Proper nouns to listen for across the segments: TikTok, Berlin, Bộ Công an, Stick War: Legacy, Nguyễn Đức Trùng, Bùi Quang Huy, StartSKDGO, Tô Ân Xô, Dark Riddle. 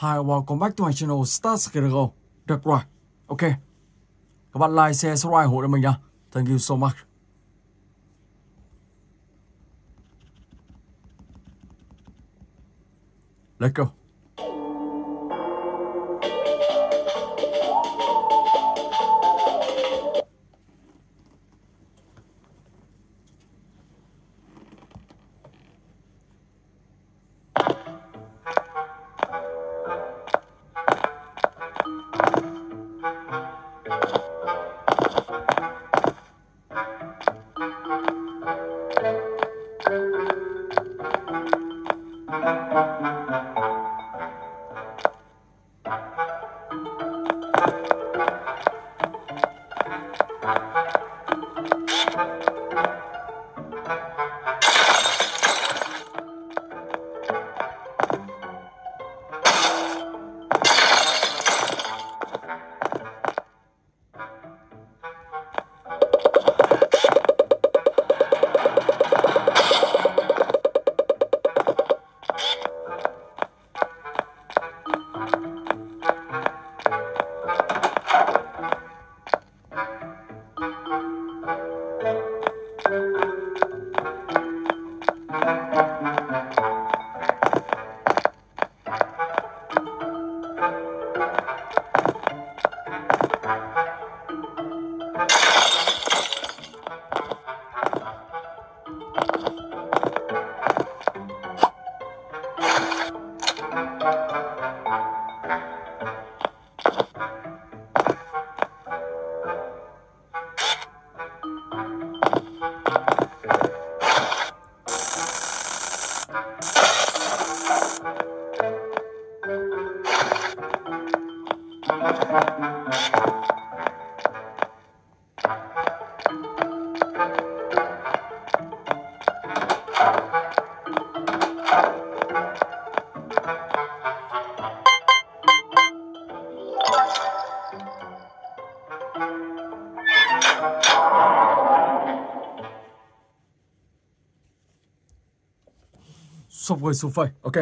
Hi, welcome back to my channel StartSKDGO. Được rồi, ok. Các bạn like, share, subscribe, ủng hộ cho mình nhá. Thank you so much. Let's go. Xong rồi xuống phẩy, ok.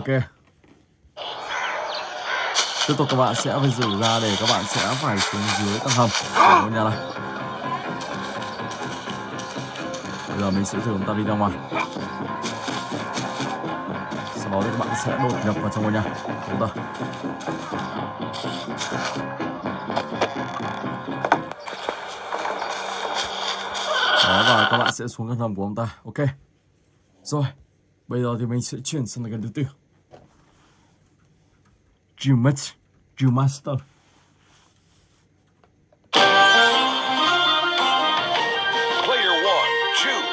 Ok. Tiếp tục các bạn sẽ phải rửa ra để các bạn sẽ phải xuống dưới tầng hầm của ngôi nhà này. Bây giờ mình sẽ thử chúng ta đi ra ngoài. Sau đó thì các bạn sẽ đột nhập vào trong ngôi nhà chúng ta. Đó, và các bạn sẽ xuống tầng hầm của chúng ta. Ok. Rồi. Bây giờ thì mình sẽ chuyển sang tầng thứ tư. Drill Master. Player 1, choose.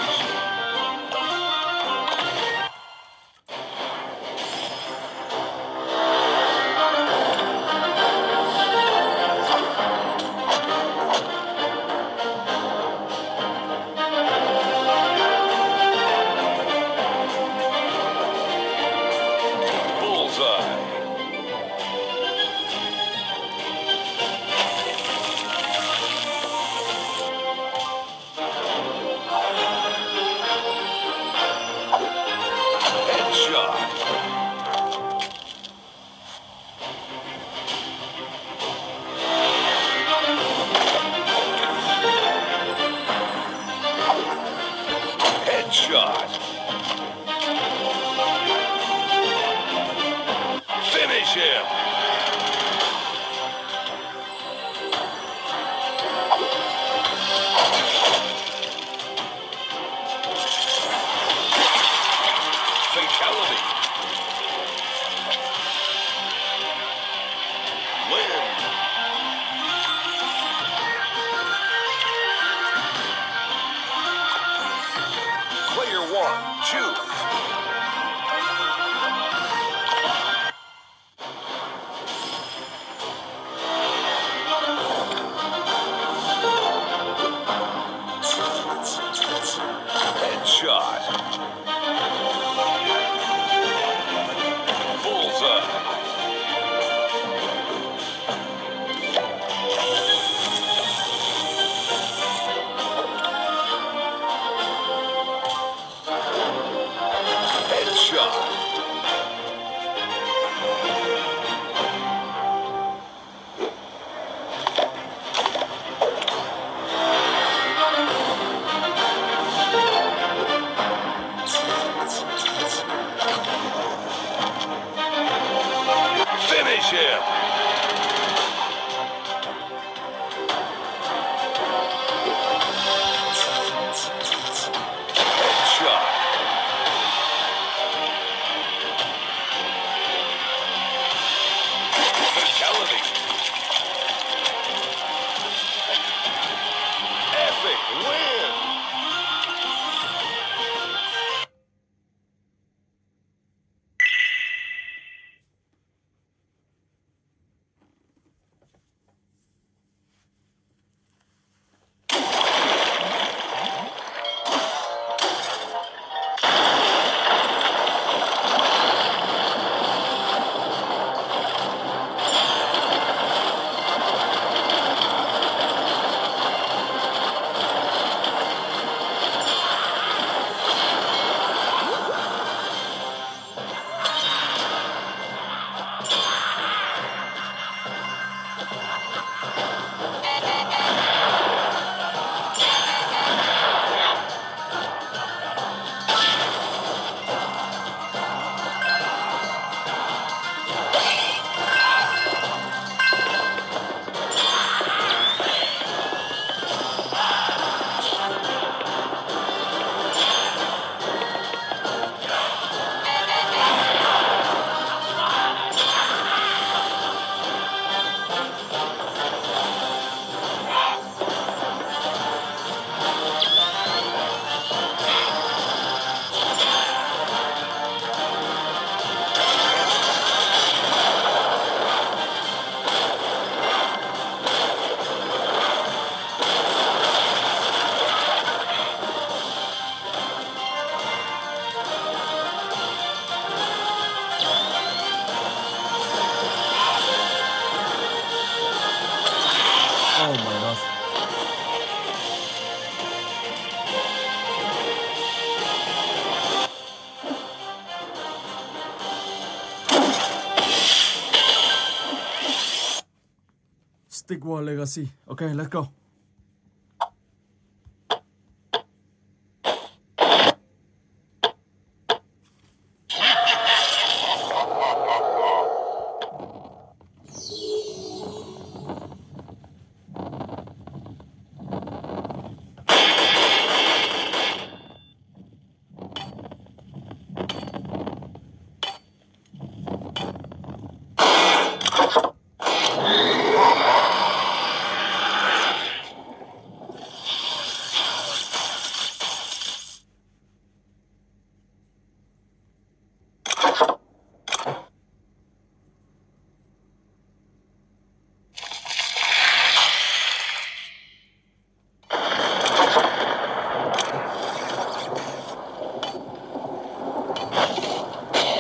Stick War Legacy. Okay, let's go.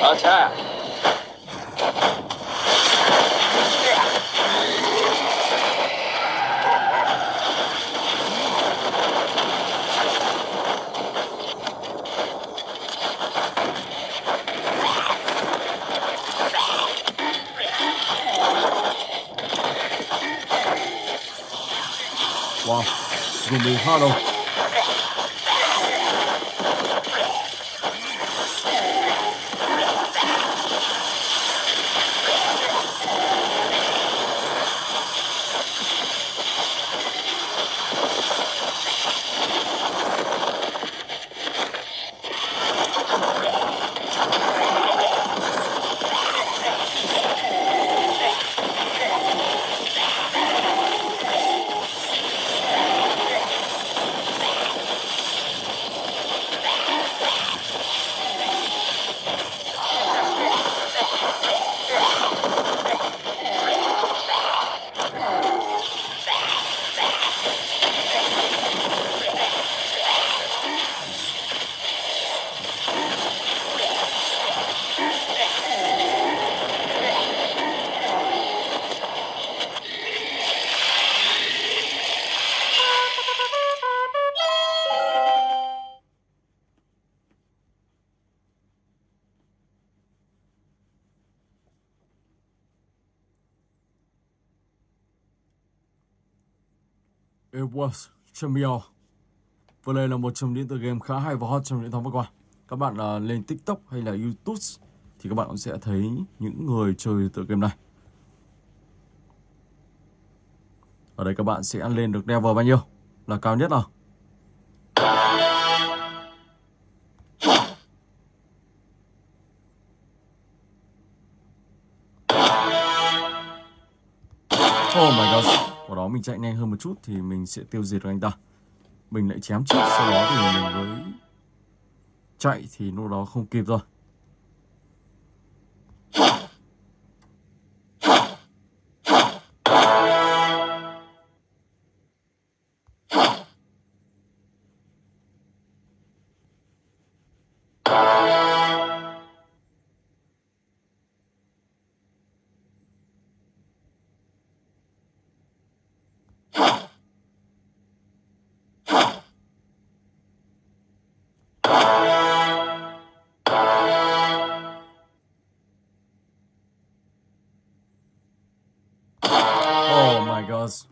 Attack! Wow, it's gonna be hollow. It was Champion. Và đây là một trong những tựa game khá hay và hot trong những tháng vừa qua. Các bạn lên TikTok hay là YouTube thì các bạn cũng sẽ thấy những người chơi tựa game này. Ở đây các bạn sẽ lên được level bao nhiêu là cao nhất nào? Oh my god. Của đó mình chạy nhanh hơn một chút thì mình sẽ tiêu diệt được anh ta. Mình lại chém trước, sau đó thì mình mới chạy thì lúc đó không kịp rồi.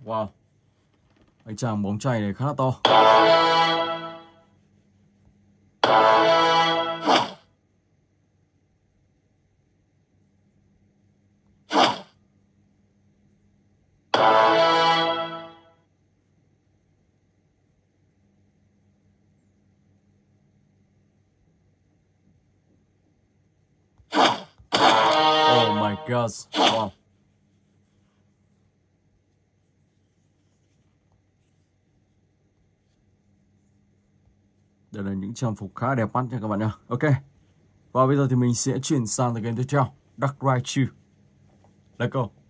Wow, anh chàng bóng chày này khá là to. Oh my God, wow. Đây là những trang phục khá đẹp mắt nha các bạn nha. Ok. Và bây giờ thì mình sẽ chuyển sang game tiếp theo, Dark Riddle. Let's go.